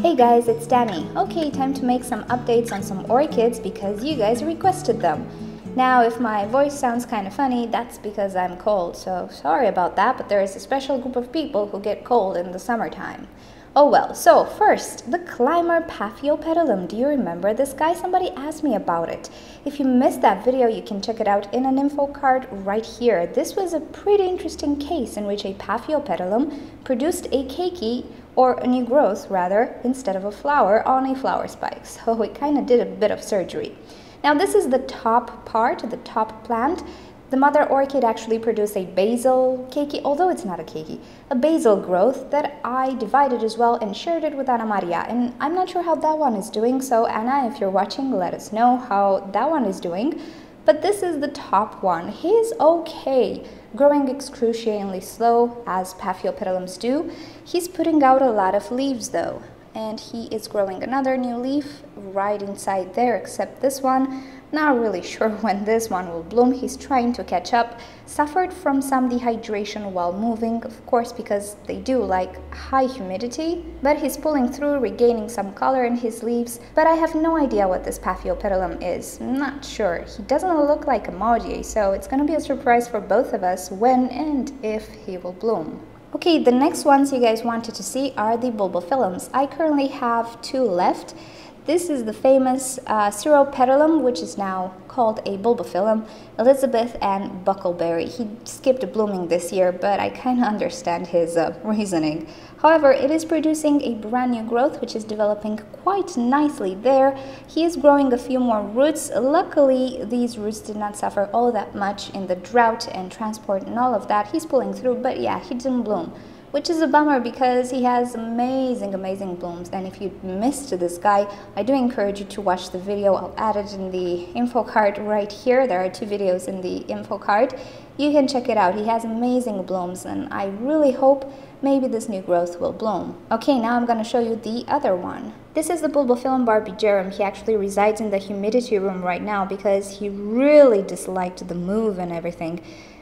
Hey guys, it's Danny. Okay, time to make some updates on some orchids because you guys requested them. Now, if my voice sounds kind of funny, that's because I'm cold, so sorry about that, but there is a special group of people who get cold in the summertime. Oh well, so first, the climber Paphiopedilum. Do you remember this guy? Somebody asked me about it. If you missed that video, you can check it out in an info card right here. This was a pretty interesting case in which a Paphiopedilum produced a keiki, or a new growth rather, instead of a flower on a flower spike. So it kind of did a bit of surgery. Now this is the top part, the top plant. The mother orchid actually produced a basal keiki, although it's not a keiki, a basal growth that I divided as well and shared it with Ana Maria. And I'm not sure how that one is doing, so Anna, if you're watching, let us know how that one is doing. But this is the top one. He's okay, growing excruciatingly slow, as Paphiopedilums do. He's putting out a lot of leaves though. And he is growing another new leaf right inside there, except this one. Not really sure when this one will bloom. He's trying to catch up. Suffered from some dehydration while moving, of course, because they do like high humidity. But he's pulling through, regaining some color in his leaves. But I have no idea what this Paphiopedilum is. Not sure. He doesn't look like a Maudiae, so it's going to be a surprise for both of us when and if he will bloom. Okay, the next ones you guys wanted to see are the Bulbophyllums. I currently have two left. This is the famous Cirropetalum, which is now called a Bulbophyllum, Elizabeth Ann Buckleberry. He skipped blooming this year, but I kind of understand his reasoning. However, it is producing a brand new growth, which is developing quite nicely there. He is growing a few more roots. Luckily, these roots did not suffer all that much in the drought and transport and all of that. He's pulling through, but yeah, he didn't bloom, which is a bummer because he has amazing blooms. And if you missed this guy, I do encourage you to watch the video. I'll add it in the info card right here. There are two videos in the info card. You can check it out. He has amazing blooms and I really hope maybe this new growth will bloom. Okay, now I'm going to show you the other one. This is the Bulbophyllum barbigerum. He actually resides in the humidity room right now because he really disliked the move and everything.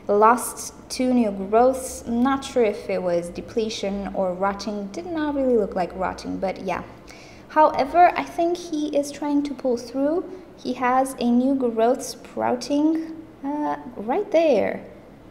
Lost two new growths. Not sure if it was depletion or rotting. Did not really look like rotting, but yeah. However, I think he is trying to pull through. He has a new growth sprouting right there.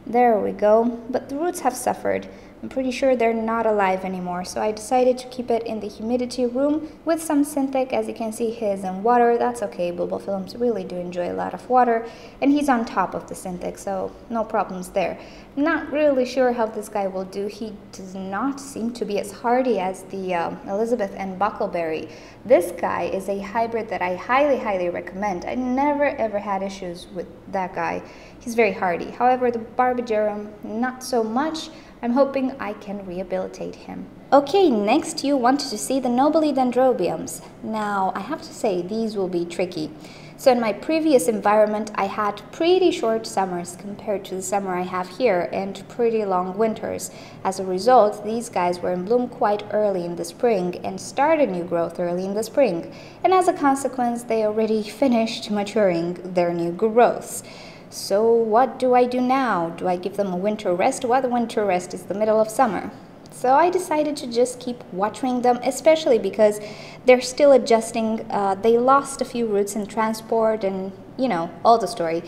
There we go. But the roots have suffered. I'm pretty sure they're not alive anymore, so I decided to keep it in the humidity room with some Synthic, as you can see, his in water. That's okay, Bulbophyllums really do enjoy a lot of water, and he's on top of the Synthic, so no problems there. Not really sure how this guy will do. He does not seem to be as hardy as the Elizabeth and Buckleberry. This guy is a hybrid that I highly recommend. I never ever had issues with that guy. He's very hardy. However, the barbigerum, not so much. I'm hoping I can rehabilitate him. Okay, next you wanted to see the Nobile dendrobiums. Now, I have to say these will be tricky. So in my previous environment, I had pretty short summers compared to the summer I have here and pretty long winters. As a result, these guys were in bloom quite early in the spring and started new growth early in the spring. And as a consequence, they already finished maturing their new growths. So what do I do now? Do I give them a winter rest? Well, the winter rest is the middle of summer. So I decided to just keep watering them, especially because they're still adjusting. They lost a few roots in transport and, you know, all the story.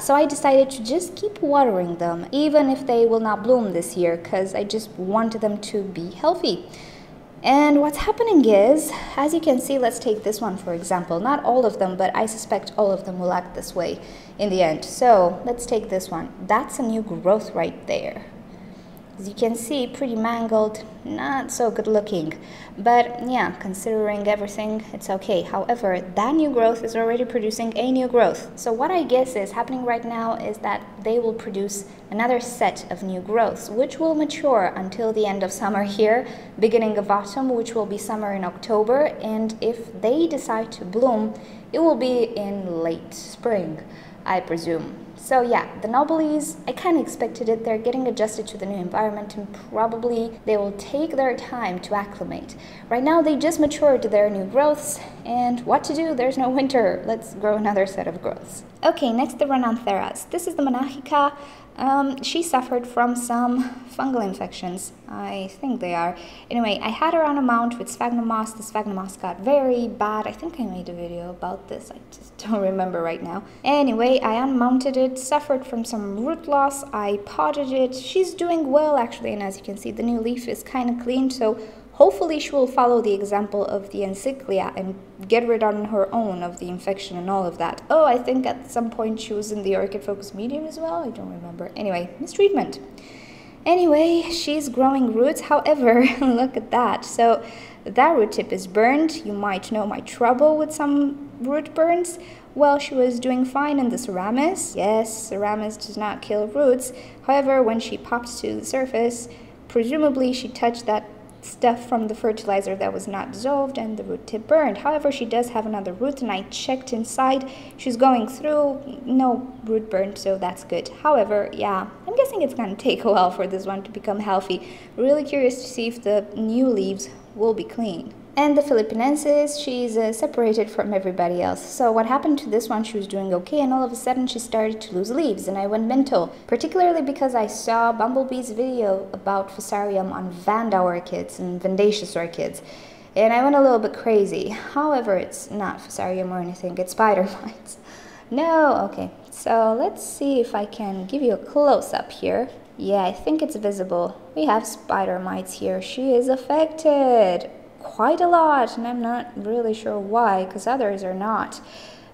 So I decided to just keep watering them, even if they will not bloom this year, because I just wanted them to be healthy. And what's happening is, as you can see, let's take this one for example. Not all of them, but I suspect all of them will act this way in the end. So let's take this one. That's a new growth right there. As you can see, pretty mangled, not so good looking. But yeah, considering everything, it's okay. However, that new growth is already producing a new growth. So what I guess is happening right now is that they will produce another set of new growths, which will mature until the end of summer here, beginning of autumn, which will be summer in October, and if they decide to bloom, it will be in late spring, I presume. So yeah, the Nobiles, I kind of expected it. They're getting adjusted to the new environment and probably they will take their time to acclimate. Right now they just matured their new growths And what to do? There's no winter. Let's grow another set of growths. Okay, next the Renantheras. This is the Monachica. She suffered from some fungal infections. I think they are. Anyway, I had her on a mount with sphagnum moss. The sphagnum moss got very bad. I think I made a video about this. I just don't remember right now. Anyway, I unmounted it, suffered from some root loss. I potted it. She's doing well, actually. And as you can see, the new leaf is kind of clean. So hopefully she will follow the example of the encyclia and get rid on her own of the infection and all of that. Oh, I think at some point she was in the orchid focus medium as well. I don't remember. Anyway, mistreatment. Anyway, she's growing roots. However, look at that. So that root tip is burned. You might know my trouble with some root burns. Well, she was doing fine in the Ceramus. Yes, Ceramus does not kill roots. However, when she popped to the surface, presumably she touched that stuff from the fertilizer that was not dissolved and the root tip burned. However, she does have another root, and I checked inside. She's going through, no root burn, so that's good. However, yeah, I'm guessing it's gonna take a while for this one to become healthy. Really curious to see if the new leaves will be clean. And the Philippinensis, she's separated from everybody else. So what happened to this one, she was doing okay, and all of a sudden she started to lose leaves, and I went mental. Particularly because I saw Bumblebee's video about fusarium on Vanda orchids and Vandaceous orchids. And I went a little bit crazy. However, it's not fusarium or anything, it's spider mites. No, okay. So let's see if I can give you a close-up here. Yeah, I think it's visible. We have spider mites here. She is affected quite a lot, and I'm not really sure why, because others are not.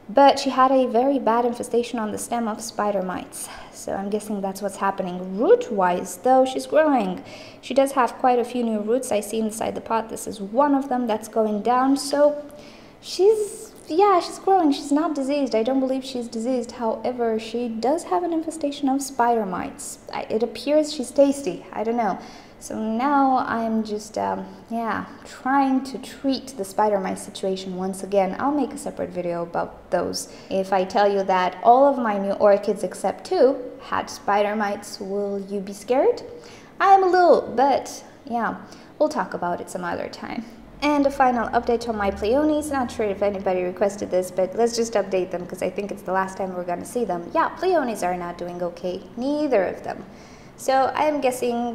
But she had a very bad infestation on the stem of spider mites, so I'm guessing that's what's happening. Root-wise, though, she's growing. She does have quite a few new roots I see inside the pot. This is one of them that's going down, so she's, yeah, she's growing. She's not diseased. I don't believe she's diseased. However, she does have an infestation of spider mites. It appears she's tasty. I don't know. So now I'm just, yeah, trying to treat the spider mite situation once again. I'll make a separate video about those. If I tell you that all of my new orchids except two had spider mites, will you be scared? I am a little, but yeah, we'll talk about it some other time. And a final update on my Pleiones. Not sure if anybody requested this, but let's just update them because I think it's the last time we're going to see them. Yeah, Pleiones are not doing okay, neither of them. So I'm guessing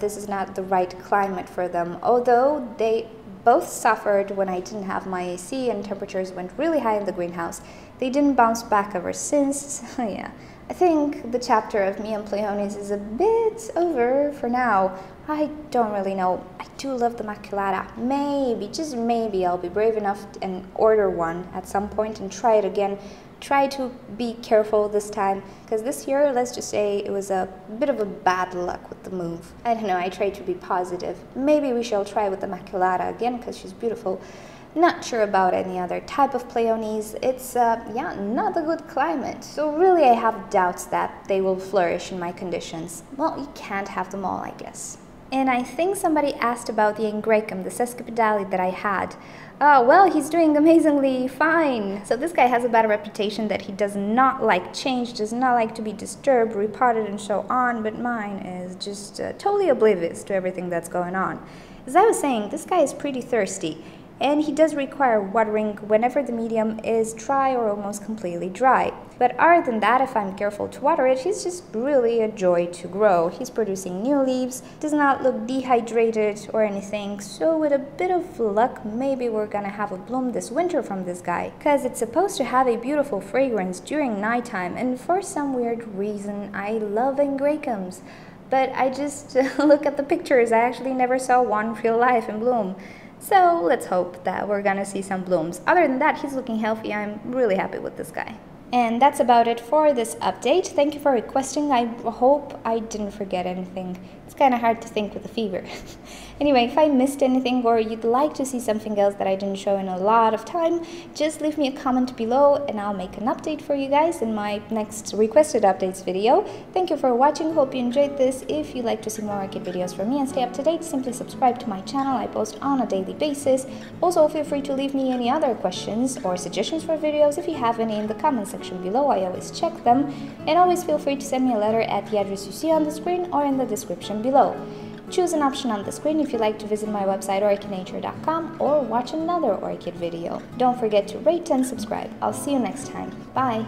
this is not the right climate for them, although they both suffered when I didn't have my AC and temperatures went really high in the greenhouse. They didn't bounce back ever since, so yeah. I think the chapter of me and Pleiones is a bit over for now. I don't really know. I do love the maculata. Maybe, just maybe, I'll be brave enough and order one at some point and try it again. Try to be careful this time, because this year, let's just say, it was a bit of a bad luck with the move. I don't know, I try to be positive. Maybe we shall try with the maculata again, because she's beautiful. Not sure about any other type of Pleiones. It's, yeah, not a good climate. So really, I have doubts that they will flourish in my conditions. Well, you can't have them all, I guess. And I think somebody asked about the Angraecum, the sesquipedale that I had. Oh, well, he's doing amazingly fine. So this guy has a bad reputation that he does not like change, does not like to be disturbed, repotted, and so on, but mine is just totally oblivious to everything that's going on. As I was saying, this guy is pretty thirsty, and he does require watering whenever the medium is dry or almost completely dry. But other than that, if I'm careful to water it, he's just really a joy to grow. He's producing new leaves, does not look dehydrated or anything, so with a bit of luck, maybe we're gonna have a bloom this winter from this guy, because it's supposed to have a beautiful fragrance during nighttime, and for some weird reason, I love Angraecums. But I just look at the pictures, I actually never saw one real life in bloom. So let's hope that we're gonna see some blooms. Other than that, he's looking healthy. I'm really happy with this guy. And that's about it for this update. Thank you for requesting. I hope I didn't forget anything. It's kind of hard to think with a fever. Anyway, if I missed anything or you'd like to see something else that I didn't show in a lot of time, just leave me a comment below and I'll make an update for you guys in my next requested updates video. Thank you for watching. Hope you enjoyed this. If you'd like to see more orchid videos from me and stay up to date, simply subscribe to my channel. I post on a daily basis. Also, feel free to leave me any other questions or suggestions for videos if you have any in the comment section below. I always check them, and always feel free to send me a letter at the address you see on the screen or in the description below. Choose an option on the screen if you'd like to visit my website orchidnature.com or watch another orchid video. Don't forget to rate and subscribe. I'll see you next time. Bye!